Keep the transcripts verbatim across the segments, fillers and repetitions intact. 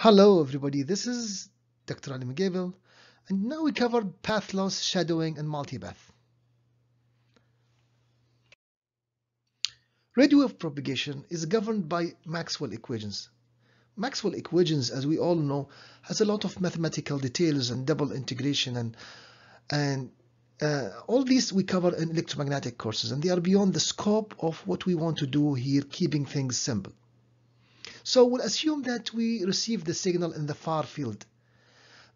Hello everybody, this is Doctor Ali Muqaibel, and now we covered Pathloss, Shadowing, and Multipath. Radio wave propagation is governed by Maxwell equations. Maxwell equations, as we all know, has a lot of mathematical details and double integration and and uh, all these we cover in electromagnetic courses, and they are beyond the scope of what we want to do here, keeping things simple. So we'll assume that we receive the signal in the far field.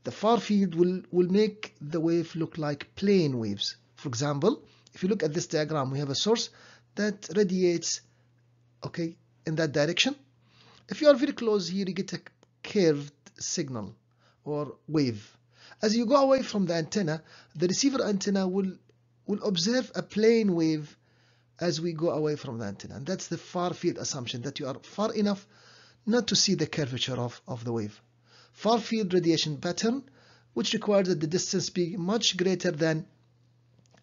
The far field will, will make the wave look like plane waves. For example, if you look at this diagram, we have a source that radiates, okay, in that direction. If you are very close here, you get a curved signal or wave. As you go away from the antenna, the receiver antenna will, will observe a plane wave as we go away from the antenna. And that's the far field assumption, that you are far enough not to see the curvature of, of the wave. Far field radiation pattern, which requires that the distance be much greater than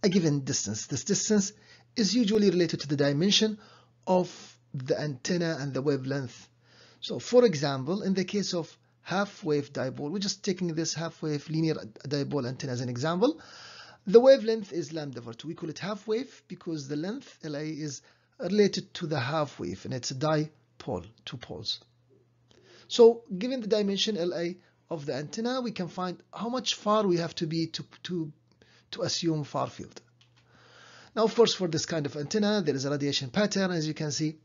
a given distance. This distance is usually related to the dimension of the antenna and the wavelength. So for example, in the case of half-wave dipole, we're just taking this half-wave linear dipole antenna as an example. The wavelength is lambda over two. We call it half-wave because the length, L A, is related to the half-wave, and it's a dipole, two poles. So given the dimension L A of the antenna, we can find how much far we have to be to, to, to assume far field. Now, of course, for this kind of antenna, there is a radiation pattern. As you can see,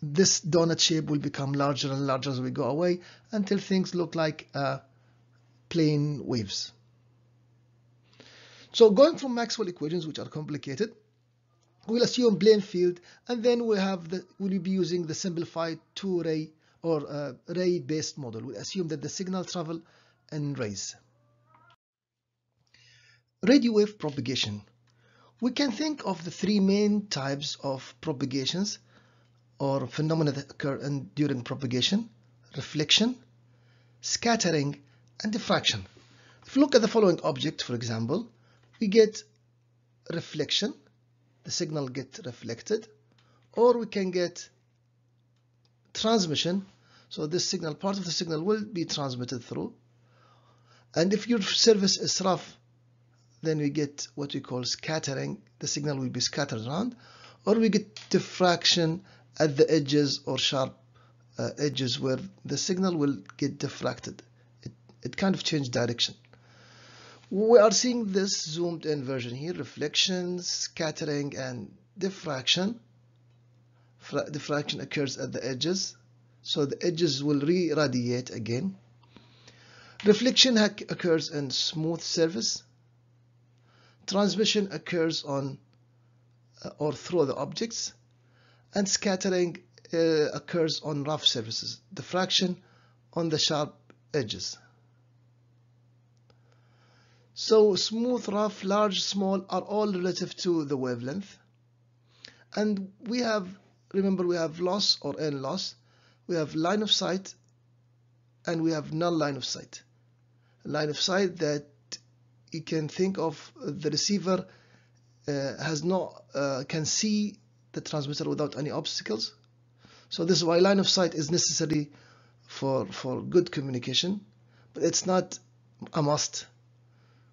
this donut shape will become larger and larger as we go away until things look like uh, plane waves. So going from Maxwell equations, which are complicated, we'll assume plane field, and then we have the, we'll be using the simplified two-ray or uh, ray-based model. We assume that the signal travel in rays. Radio wave propagation. We can think of the three main types of propagations or phenomena that occur in, during propagation: reflection, scattering, and diffraction. If you look at the following object, for example, we get reflection, the signal gets reflected, or we can get transmission, so this signal, part of the signal will be transmitted through. And if your surface is rough, then we get what we call scattering, the signal will be scattered around, or we get diffraction at the edges or sharp uh, edges where the signal will get diffracted. It, it kind of changes direction. We are seeing this zoomed in version here: reflection, scattering, and diffraction. Fra diffraction occurs at the edges, so the edges will re-radiate again. Reflection occurs in smooth surface. Transmission occurs on uh, or through the objects, and scattering uh, occurs on rough surfaces. Diffraction on the sharp edges. So smooth, rough, large, small are all relative to the wavelength. And we have, remember, we have loss or N loss. We have line of sight and we have non-line of sight. Line of sight that you can think of the receiver uh, has no, uh, can see the transmitter without any obstacles. So this is why line of sight is necessary for, for good communication, but it's not a must.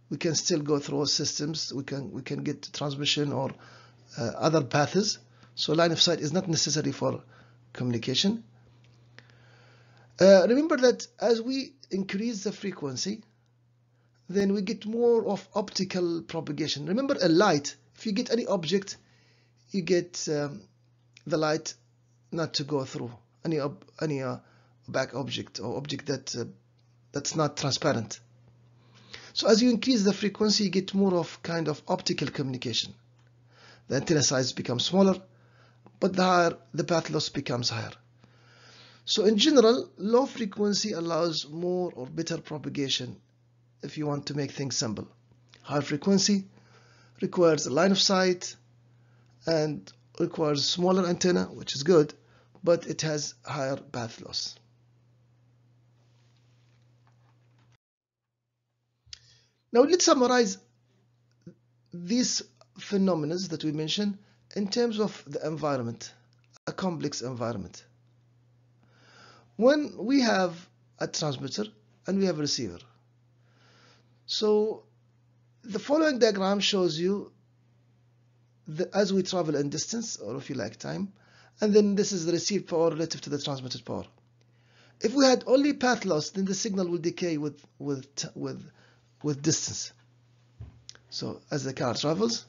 We can still go through systems, we can, we can get transmission or uh, other paths. So line of sight is not necessary for communication. Uh, remember that as we increase the frequency, then we get more of optical propagation. Remember a light, if you get any object, you get um, the light not to go through any, ob any uh, back object or object that, uh, that's not transparent. So as you increase the frequency, you get more of kind of optical communication. The antenna size becomes smaller, but the higher the path loss becomes higher. So in general, low frequency allows more or better propagation if you want to make things simple. High frequency requires a line of sight and requires smaller antenna, which is good, but it has higher path loss. Now let's summarize these phenomena that we mentioned in terms of the environment, a complex environment. when we have a transmitter and we have a receiver. So the following diagram shows you the, as we travel in distance, or if you like time, and then this is the received power relative to the transmitted power. If we had only path loss, then the signal will decay with with with with distance. So as the car travels,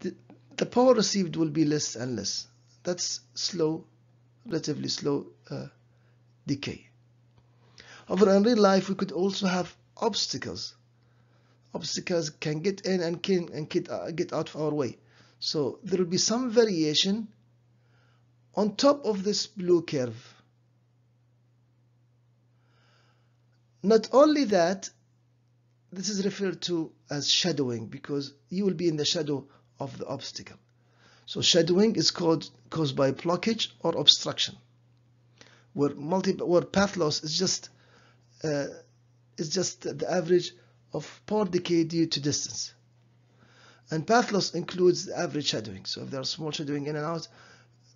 the, the power received will be less and less. That's slow, relatively slow uh, decay. However, in real life, we could also have obstacles. Obstacles can get in and can and get uh, get out of our way. So there will be some variation on top of this blue curve. Not only that, this is referred to as shadowing, because you will be in the shadow of the obstacle. So shadowing is caused caused by blockage or obstruction, where multi where path loss is just uh, is just the average of power decay due to distance, and path loss includes the average shadowing. So if there are small shadowing in and out,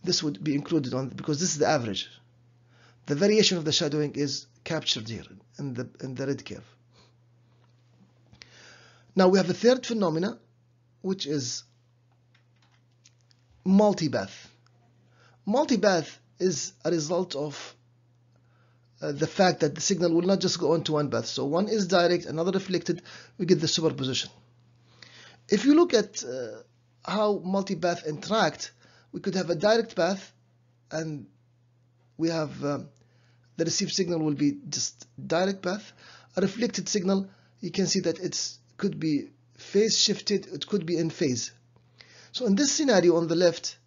this would be included on, because this is the average. The variation of the shadowing is captured here in the in the red curve. Now we have a third phenomena, which is multipath. Multipath is a result of uh, the fact that the signal will not just go on to one path. So one is direct, another reflected. We get the superposition. If you look at uh, how multipath interact, we could have a direct path, and we have um, the received signal will be just direct path. A reflected signal, you can see that it's could be phase shifted, it could be in phase. So in this scenario on the left,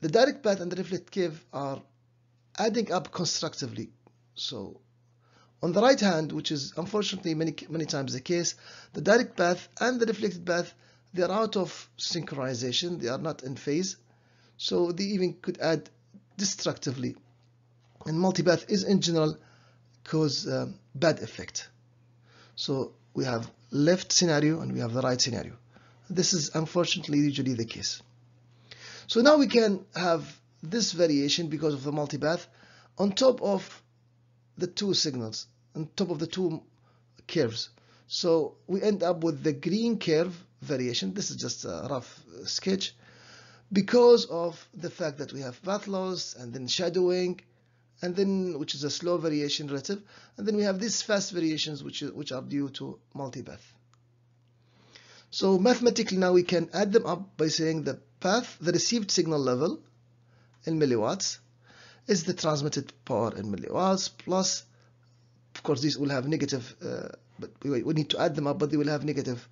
the direct path and the reflected curve are adding up constructively. So on the right hand, which is unfortunately many many times the case, the direct path and the reflected path, they are out of synchronization, they are not in phase, so they even could add destructively. And multipath is in general cause um, bad effect. So we have left scenario and we have the right scenario. This is unfortunately usually the case. So now we can have this variation because of the multipath on top of the two signals, on top of the two curves. So we end up with the green curve variation. This is just a rough sketch because of the fact that we have path loss and then shadowing, and then which is a slow variation relative, and then we have these fast variations which is, which are due to multipath. So mathematically now we can add them up by saying the path, the received signal level in milliwatts is the transmitted power in milliwatts plus, of course these will have negative, uh, but we, we need to add them up, but they will have negative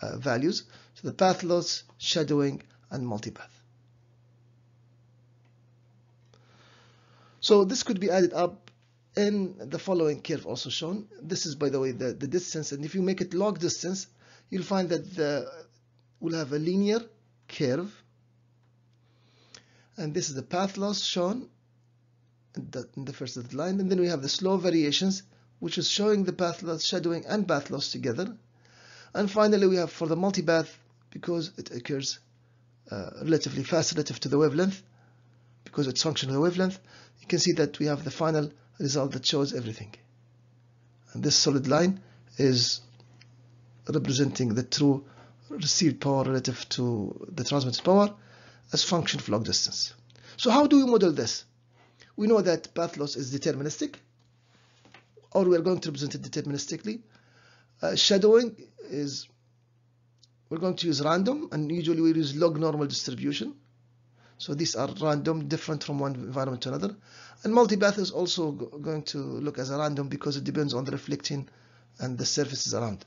uh, values. So the path loss, shadowing, and multipath. So this could be added up in the following curve also shown. This is, by the way, the, the distance, and if you make it log distance, you'll find that the, we'll have a linear curve, and this is the path loss shown in the, in the first line, and then we have the slow variations, which is showing the path loss, shadowing, and path loss together. And finally, we have for the multipath, because it occurs uh, relatively fast relative to the wavelength, because it's function of the wavelength, you can see that we have the final result that shows everything. And this solid line is representing the true received power relative to the transmitted power as function of log distance. So how do we model this? We know that path loss is deterministic, or we are going to represent it deterministically. Uh, shadowing is, we're going to use random, and usually we use log normal distribution. So these are random, different from one environment to another. And multipath is also going to look as a random because it depends on the reflecting and the surfaces around.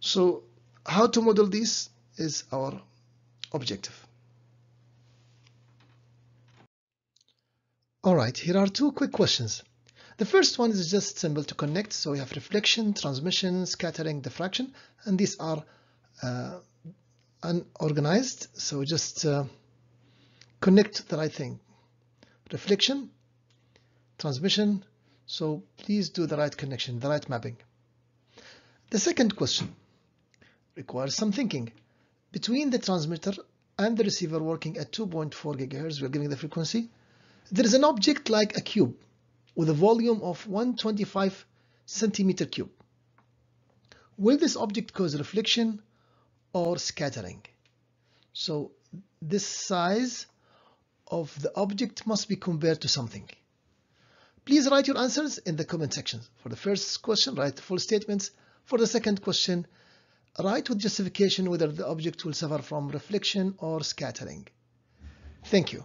So how to model these is our objective. All right, here are two quick questions. The first one is just simple to connect. So we have reflection, transmission, scattering, diffraction, and these are uh, unorganized. So just uh, connect the right thing. Reflection, transmission, so please do the right connection, the right mapping. The second question requires some thinking. Between the transmitter and the receiver working at two point four gigahertz, we're giving the frequency, there is an object like a cube. with a volume of one hundred twenty-five centimeters cubed. Will this object cause reflection or scattering? So this size of the object must be compared to something. Please write your answers in the comment section. For the first question, write the full statements. For the second question, write with justification whether the object will suffer from reflection or scattering. Thank you.